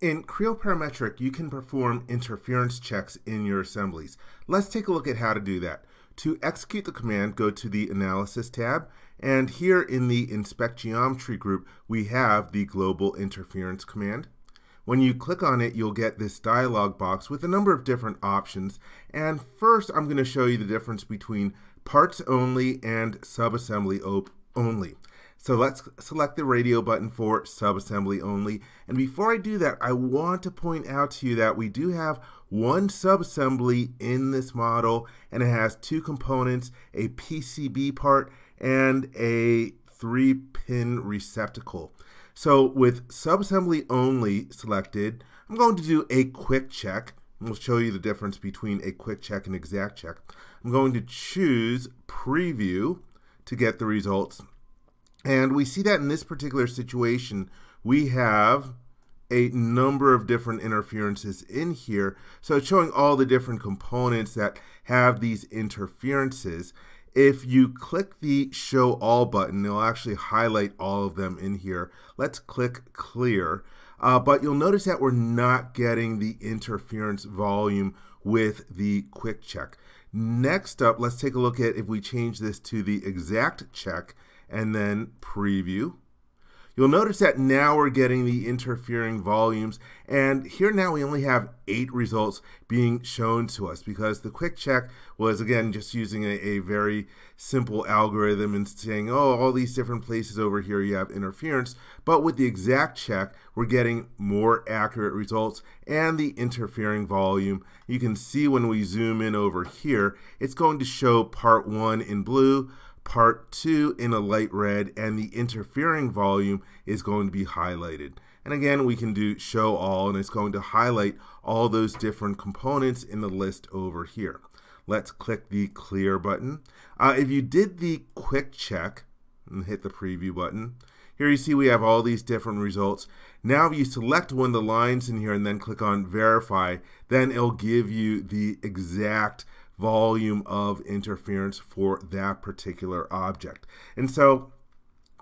In Creo Parametric, you can perform interference checks in your assemblies. Let's take a look at how to do that. To execute the command, go to the Analysis tab, and here in the Inspect Geometry group, we have the Global Interference command. When you click on it, you'll get this dialog box with a number of different options, and first I'm going to show you the difference between parts only and subassembly only. So let's select the radio button for subassembly only. And before I do that, I want to point out to you that we do have one subassembly in this model, and it has two components, a PCB part and a 3-pin receptacle. So with subassembly only selected, I'm going to do a quick check. We'll show you the difference between a quick check and exact check. I'm going to choose preview to get the results. And we see that in this particular situation, we have a number of different interferences in here. So it's showing all the different components that have these interferences. If you click the Show All button, it'll actually highlight all of them in here. Let's click Clear. But you'll notice that we're not getting the interference volume with the quick check. Next up, let's take a look at if we change this to the exact check and then preview. You'll notice that now we're getting the interfering volumes, and here now we only have 8 results being shown to us because the quick check was, again, just using a very simple algorithm and saying, oh, all these different places over here you have interference. But with the exact check, we're getting more accurate results and the interfering volume. You can see when we zoom in over here, it's going to show part 1 in blue, part 2 in a light red, and the interfering volume is going to be highlighted. And again, we can do Show All, and it's going to highlight all those different components in the list over here. Let's click the Clear button. If you did the quick check and hit the preview button, here you see we have all these different results. Now if you select one of the lines in here and then click on Verify, then it'll give you the exact volume of interference for that particular object. And so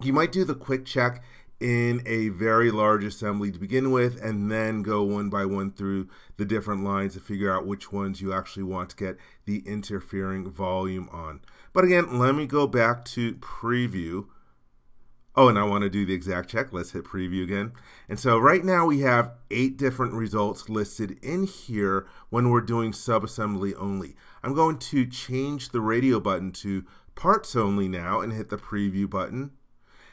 you might do the quick check in a very large assembly to begin with, and then go one by one through the different lines to figure out which ones you actually want to get the interfering volume on. But again, let me go back to preview. Oh, and I want to do the exact check. Let's hit preview again. And so right now we have 8 different results listed in here when we're doing subassembly only. I'm going to change the radio button to parts only now and hit the preview button.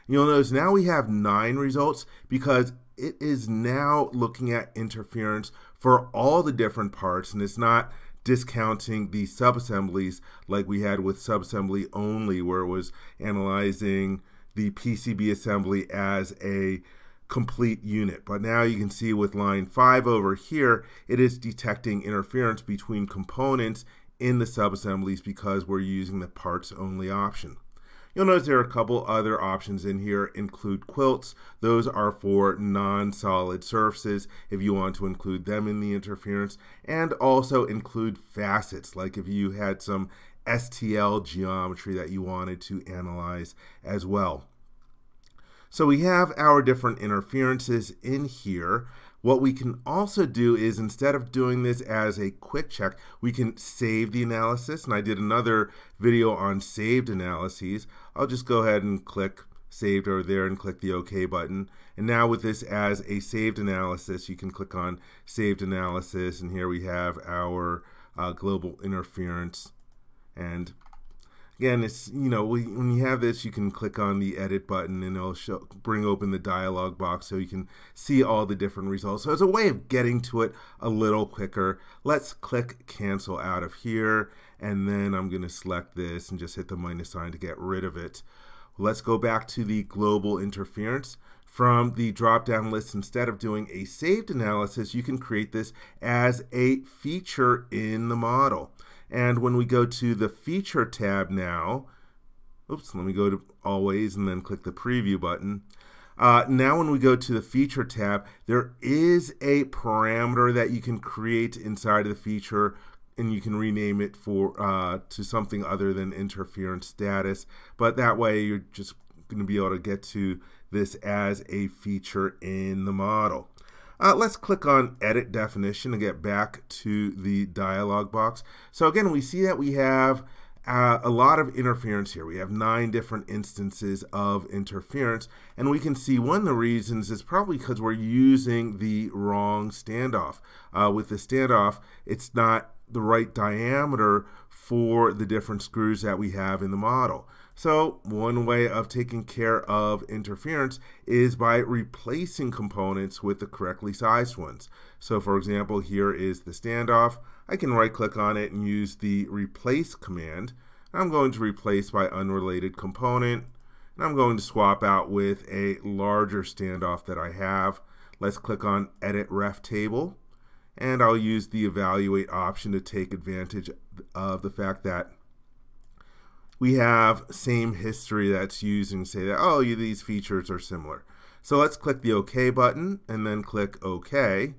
You'll notice now we have 9 results because it is now looking at interference for all the different parts, and it's not discounting the subassemblies like we had with subassembly only, where it was analyzing the PCB assembly as a complete unit. But now you can see with line 5 over here, it is detecting interference between components in the subassemblies because we're using the parts only option. You'll notice there are a couple other options in here. Include quilts. Those are for non-solid surfaces if you want to include them in the interference. And also include facets, like if you had some STL geometry that you wanted to analyze as well. So we have our different interferences in here. What we can also do is, instead of doing this as a quick check, we can save the analysis, and I did another video on saved analyses. I'll just go ahead and click saved over there and click the OK button. And now with this as a saved analysis, you can click on saved analysis, and here we have our global interference. And again, it's, you know, when you have this, you can click on the edit button and it'll bring open the dialog box so you can see all the different results. So as a way of getting to it a little quicker, let's click cancel out of here, and then I'm going to select this and just hit the minus sign to get rid of it. Let's go back to the global interference. From the drop-down list, instead of doing a saved analysis, you can create this as a feature in the model. And when we go to the Feature tab now, oops, let me go to Always and then click the Preview button. Now when we go to the Feature tab, there is a parameter that you can create inside of the feature, and you can rename it for to something other than interference status. But that way you're just going to be able to get to this as a feature in the model. Let's click on Edit Definition and get back to the dialog box. So again, we see that we have a lot of interference here. We have 9 different instances of interference, and we can see one of the reasons is probably because we're using the wrong standoff. With the standoff, it's not the right diameter for the different screws that we have in the model. So one way of taking care of interference is by replacing components with the correctly sized ones. So for example, here is the standoff. I can right click on it and use the replace command. I'm going to replace by unrelated component, and I'm going to swap out with a larger standoff that I have. Let's click on Edit Ref Table, and I'll use the evaluate option to take advantage of the fact that we have same history that's used, and say that, oh, these features are similar. So let's click the OK button and then click OK.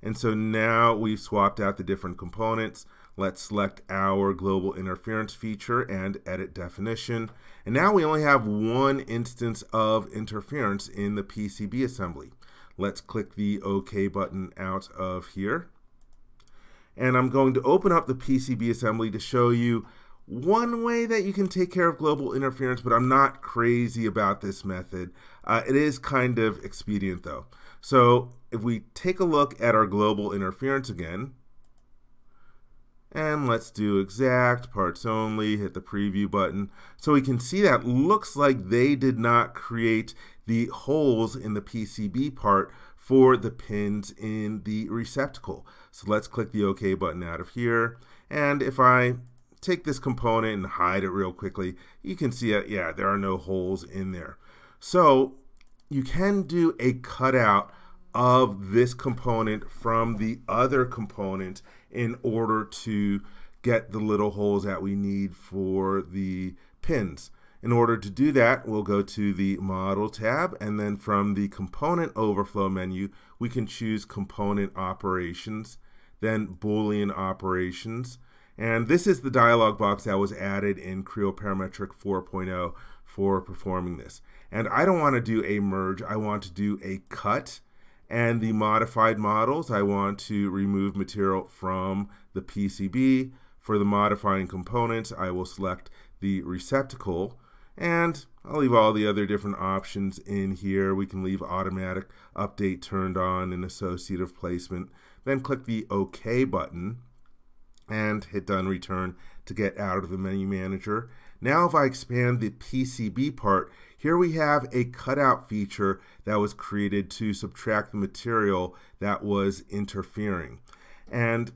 And so now we've swapped out the different components. Let's select our global interference feature and edit definition. And now we only have one instance of interference in the PCB assembly. Let's click the OK button out of here. And I'm going to open up the PCB assembly to show you one way that you can take care of global interference, but I'm not crazy about this method. It is kind of expedient though. So if we take a look at our global interference again, and let's do exact, parts only, hit the preview button. So we can see that looks like they did not create the holes in the PCB part for the pins in the receptacle. So let's click the OK button out of here. And if I take this component and hide it real quickly, you can see that, yeah, there are no holes in there. So you can do a cutout of this component from the other component in order to get the little holes that we need for the pins. In order to do that, we'll go to the Model tab, and then from the Component Overflow menu, we can choose Component Operations, then Boolean Operations. And this is the dialog box that was added in Creo Parametric 4.0 for performing this. And I don't want to do a merge, I want to do a cut. And the modified models, I want to remove material from the PCB. For the modifying components, I will select the receptacle. And I'll leave all the other different options in here. We can leave automatic update turned on and associative placement. Then click the OK button and hit done return to get out of the menu manager. Now if I expand the PCB part, here we have a cutout feature that was created to subtract the material that was interfering. And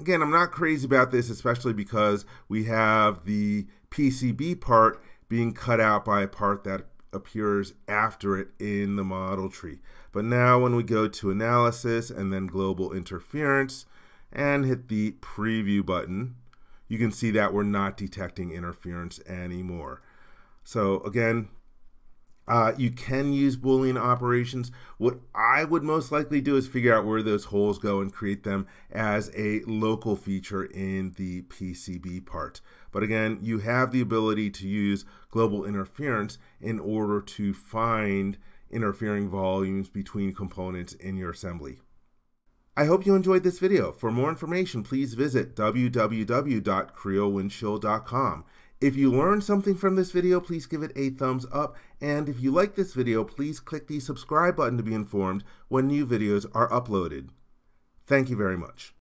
again, I'm not crazy about this, especially because we have the PCB part being cut out by a part that appears after it in the model tree. But now when we go to Analysis and then Global Interference, and hit the preview button, you can see that we're not detecting interference anymore. So again, you can use Boolean operations. What I would most likely do is figure out where those holes go and create them as a local feature in the PCB part. But again, you have the ability to use global interference in order to find interfering volumes between components in your assembly. I hope you enjoyed this video. For more information, please visit www.creowindshield.com. If you learned something from this video, please give it a thumbs up. And if you like this video, please click the subscribe button to be informed when new videos are uploaded. Thank you very much.